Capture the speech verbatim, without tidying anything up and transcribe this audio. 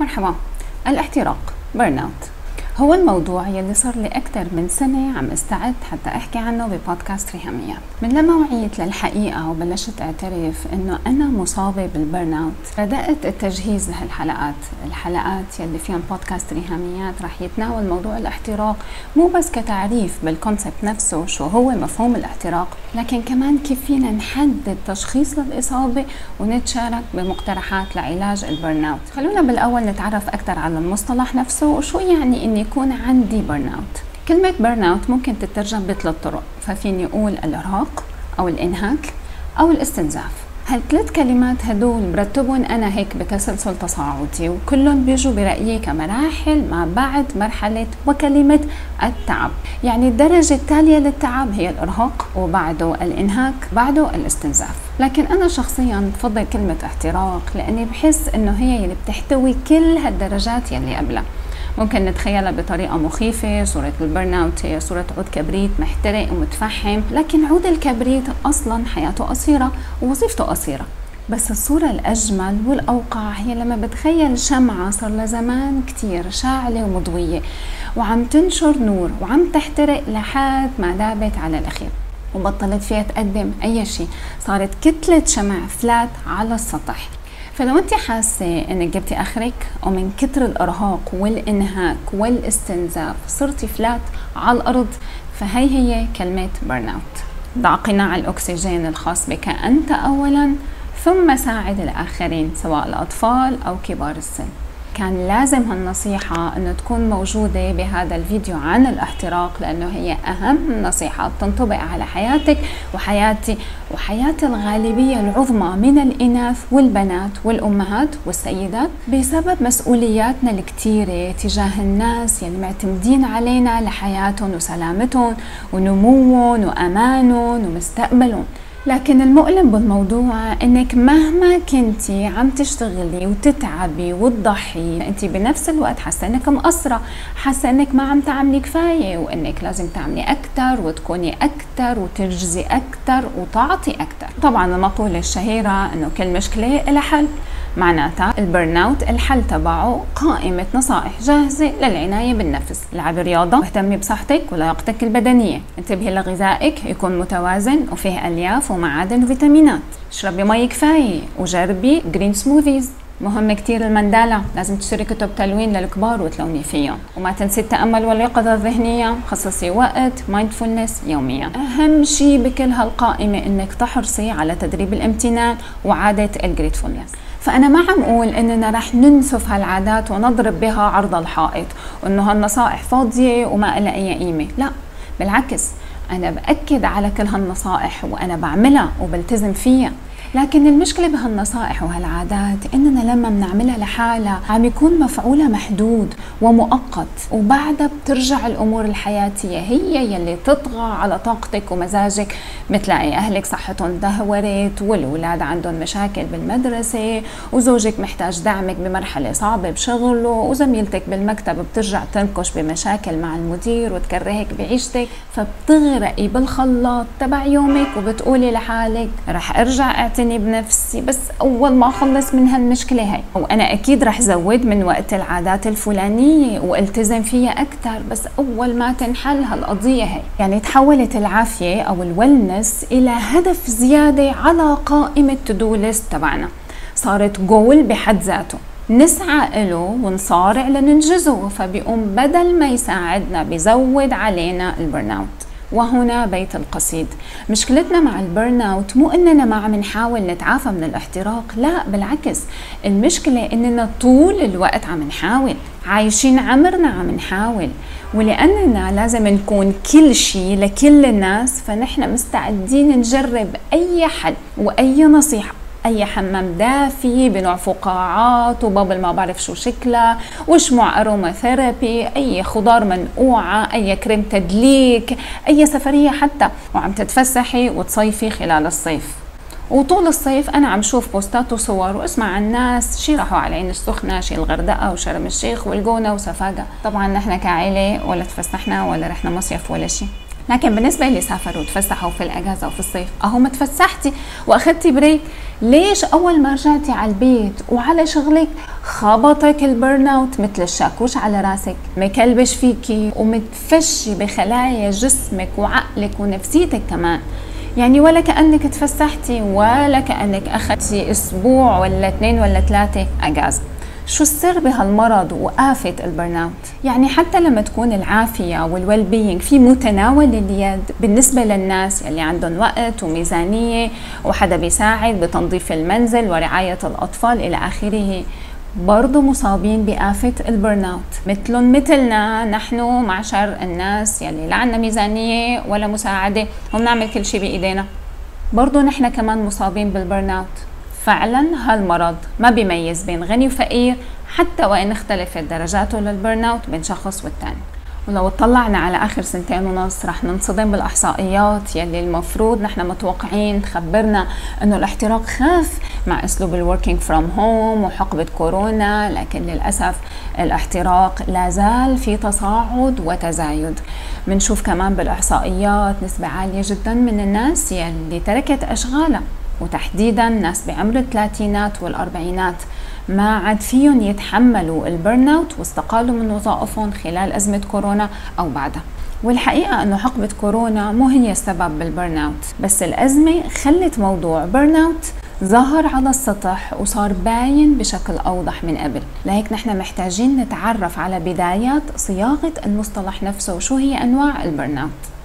مرحبا. الاحتراق بيرن اوت هو الموضوع يلي صار لي أكثر من سنة عم استعد حتى أحكي عنه ببودكاست رهاميات. من لما وعيت للحقيقة وبلشت أعترف إنه أنا مصابة بالبيرن اوت، بدأت التجهيز لهالحلقات، الحلقات يلي فيها بودكاست رهاميات رح يتناول موضوع الاحتراق مو بس كتعريف بالكونسبت نفسه شو هو مفهوم الاحتراق، لكن كمان كيف فينا نحدد تشخيص للإصابة ونتشارك بمقترحات لعلاج البيرن اوت. خلونا بالأول نتعرف أكثر على المصطلح نفسه وشو يعني إني يكون عندي بيرن اوت. كلمة بيرن اوت ممكن تترجم بثلاث طرق، ففيني أقول الارهاق أو الانهاك أو الاستنزاف. هالثلاث كلمات هدول برتبهم أنا هيك بتسلسل تصاعدي، وكلهم بيجوا برأيي كمراحل ما بعد مرحلة وكلمة التعب. يعني الدرجة التالية للتعب هي الارهاق، وبعده الانهاك، بعده الاستنزاف. لكن أنا شخصياً بفضل كلمة احتراق لأني بحس إنه هي اللي بتحتوي كل هالدرجات يلي قبلها. ممكن نتخيلها بطريقة مخيفة، صورة البيرن اوت هي صورة عود كبريت محترق ومتفحم، لكن عود الكبريت أصلاً حياته قصيرة ووظيفته قصيرة. بس الصورة الأجمل والأوقع هي لما بتخيل شمعة صار لزمان كتير شاعلة ومضوية وعم تنشر نور وعم تحترق لحد ما دابت على الأخير وبطلت فيها تقدم أي شيء، صارت كتلة شمع فلات على السطح. فلو انت حاسه انك جبتي اخرك ومن كتر الارهاق والانهاك والاستنزاف صرتي فلات على الارض، فهي هي كلمه بيرن اوت. ضع قناع الاكسجين الخاص بك انت اولا، ثم ساعد الاخرين سواء الاطفال او كبار السن. كان لازم هالنصيحه انه تكون موجوده بهذا الفيديو عن الاحتراق لانه هي اهم نصيحه بتنطبق على حياتك وحياتي وحياه الغالبيه العظمى من الاناث والبنات والامهات والسيدات بسبب مسؤولياتنا الكتيره تجاه الناس يلي يعني معتمدين علينا لحياتهم وسلامتهم ونموهم وامانهم ومستقبلهم. لكن المؤلم بالموضوع انك مهما كنتي عم تشتغلي وتتعبي وتضحي، انت بنفس الوقت حاسه انك مقصره، حاسه انك ما عم تعملي كفايه وانك لازم تعملي اكثر وتكوني اكثر وتنجزي اكثر وتعطي اكثر. طبعا المقوله الشهيره انه كل مشكله لها حل، معناتها البيرن اوت الحل تبعه قائمه نصائح جاهزه للعنايه بالنفس. العبي رياضه، اهتمي بصحتك ولياقتك البدنيه، انتبهي لغذائك يكون متوازن وفيه الياف ومعادن وفيتامينات، اشربي مي كفايه وجربي جرين سموذيز. مهم كتير المندالة، لازم تشتري كتب تلوين للكبار وتلوني فيهم، وما تنسي التأمل واليقظة الذهنية، خصصي وقت مايندفولنس يوميا. أهم شيء بكل هالقائمة إنك تحرصي على تدريب الامتنان وعادة الجريدفولنس. فأنا ما عم أقول إننا رح ننسف هالعادات ونضرب بها عرض الحائط وإنه هالنصائح فاضية وما إلها أي قيمة، لا بالعكس، أنا بأكد على كل هالنصائح وأنا بعملها وبلتزم فيها. لكن المشكلة بهالنصائح وهالعادات إننا لما بنعملها لحالها عم يكون مفعولها محدود ومؤقت، وبعدها بترجع الأمور الحياتية هي يلي تطغى على طاقتك ومزاجك، بتلاقي أهلك صحتهم دهورت والولاد عندهم مشاكل بالمدرسة وزوجك محتاج دعمك بمرحلة صعبة بشغله وزميلتك بالمكتب بترجع تنكش بمشاكل مع المدير وتكرهك بعيشتك، فبتغرقي بالخلاط تبع يومك وبتقولي لحالك رح أرجع أعتني بنفسي بس أول ما أخلص من هالمشكلة هاي، وأنا أكيد رح زود من وقت العادات الفلانية والتزم فيها أكتر بس أول ما تنحل هالقضية هاي. يعني تحولت العافية أو الونس إلى هدف زيادة على قائمة تو دو ليست تبعنا، صارت جول بحد ذاته نسعى إله ونصارع لننجزه، فبيقوم بدل ما يساعدنا بيزود علينا البيرن اوت. وهنا بيت القصيد. مشكلتنا مع البيرن اوت مو اننا ما عم نحاول نتعافى من الاحتراق، لا بالعكس، المشكله اننا طول الوقت عم نحاول، عايشين عمرنا عم نحاول، ولاننا لازم نكون كل شيء لكل الناس فنحن مستعدين نجرب اي حل واي نصيحه، اي حمام دافي بنوع فقاعات وبابل ما بعرف شو شكلها وشموع أروماثيرابي، اي خضار منقوعه، اي كريم تدليك، اي سفريه حتى، وعم تتفسحي وتصيفي خلال الصيف. وطول الصيف انا عم شوف بوستات وصور واسمع عن ناس شي راحوا على العين السخنه، شي الغردقه وشرم الشيخ والجونه وسفاجه. طبعا نحن كعائله ولا تفسحنا ولا رحنا مصيف ولا شي، لكن بالنسبه اللي سافروا وتفسحوا في الاجازه وفي الصيف، اهو ما تفسحتي واخذتي بريك، ليش اول ما رجعتي على البيت وعلى شغلك خبطك البيرن اوت مثل الشاكوش على راسك، مكلبش فيكي ومتفشي بخلايا جسمك وعقلك ونفسيتك كمان، يعني ولا كأنك تفسحتي ولا كأنك اخذتي اسبوع ولا اثنين ولا ثلاثة اجازة. شو السر بهالمرض وآفة البيرن اوت؟ يعني حتى لما تكون العافية والويل بينج في متناول اليد بالنسبة للناس اللي عندهم وقت وميزانية وحدا بيساعد بتنظيف المنزل ورعاية الأطفال إلى آخره، برضو مصابين بآفة البيرن اوت مثلهم مثلنا نحن معشر الناس يلي لا عنا ميزانية ولا مساعدة وبنعمل كل شيء بإيدينا، برضو نحن كمان مصابين بالبيرن اوت. فعلا هالمرض ما بيميز بين غني وفقير حتى وإن اختلفت درجاته للبيرن اوت بين شخص والتاني. ولو اطلعنا على آخر سنتين ونص رح ننصدم بالإحصائيات يلي المفروض نحن متوقعين تخبرنا إنه الاحتراق خاف مع أسلوب الوركينج فروم هوم وحقبة كورونا، لكن للأسف الاحتراق لا زال في تصاعد وتزايد. بنشوف كمان بالإحصائيات نسبة عالية جدا من الناس يلي تركت أشغالها، وتحديدا ناس بعمر الثلاثينات والأربعينات ما عاد فيهم يتحملوا البيرن اوت واستقالوا من وظائفهم خلال أزمة كورونا أو بعدها. والحقيقة أنه حقبة كورونا مو هي السبب بالبيرن اوت، بس الأزمة خلت موضوع بيرن اوت ظهر على السطح وصار باين بشكل أوضح من قبل. لهيك نحن محتاجين نتعرف على بدايات صياغة المصطلح نفسه وشو هي أنواع البيرن اوت.